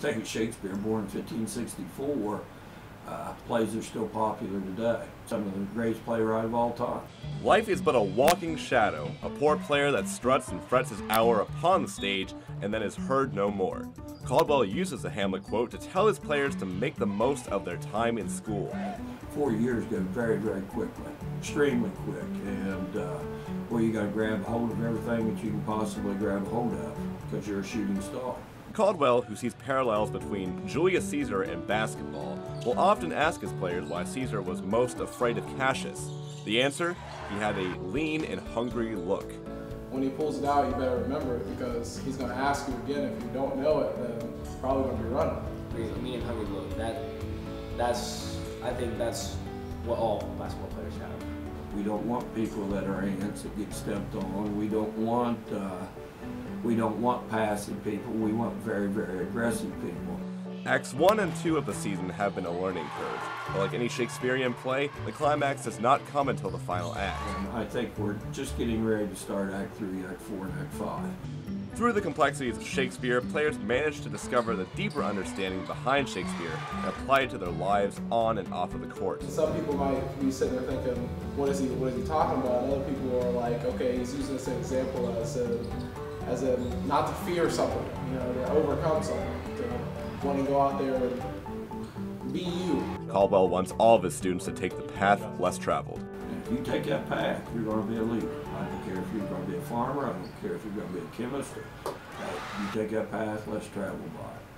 Second Shakespeare, born in 1564, plays are still popular today. Some of the greatest playwrights of all time. Life is but a walking shadow, a poor player that struts and frets his hour upon the stage and then is heard no more. Caldwell uses the Hamlet quote to tell his players to make the most of their time in school. 4 years go very, very quickly, extremely quick, and well, you got to grab hold of everything that you can possibly grab hold of because you're a shooting star. Caldwell, who sees parallels between Julius Caesar and basketball, will often ask his players why Caesar was most afraid of Cassius. The answer? He had a lean and hungry look. When he pulls it out, you better remember it because he's going to ask you again. If you don't know it, then it's probably going to be running. He's a lean and hungry look. I think that's what all basketball players have. We don't want people that are ants that get stepped on. We don't want passive people, we want very, very aggressive people. Acts 1 and 2 of the season have been a learning curve, but like any Shakespearean play, the climax does not come until the final act. And I think we're just getting ready to start Act 3, Act 4, and Act 5. Through the complexities of Shakespeare, players manage to discover the deeper understanding behind Shakespeare and apply it to their lives on and off of the court. Some people might be sitting there thinking, what is he talking about? And other people are like, okay, he's using this example as in not to fear something, you know, to overcome something, to want to go out there and be you. Caldwell wants all of his students to take the path less traveled. If you take that path, you're going to be a leader. I don't care if you're going to be a farmer, I don't care if you're going to be a chemist. You take that path less traveled by it.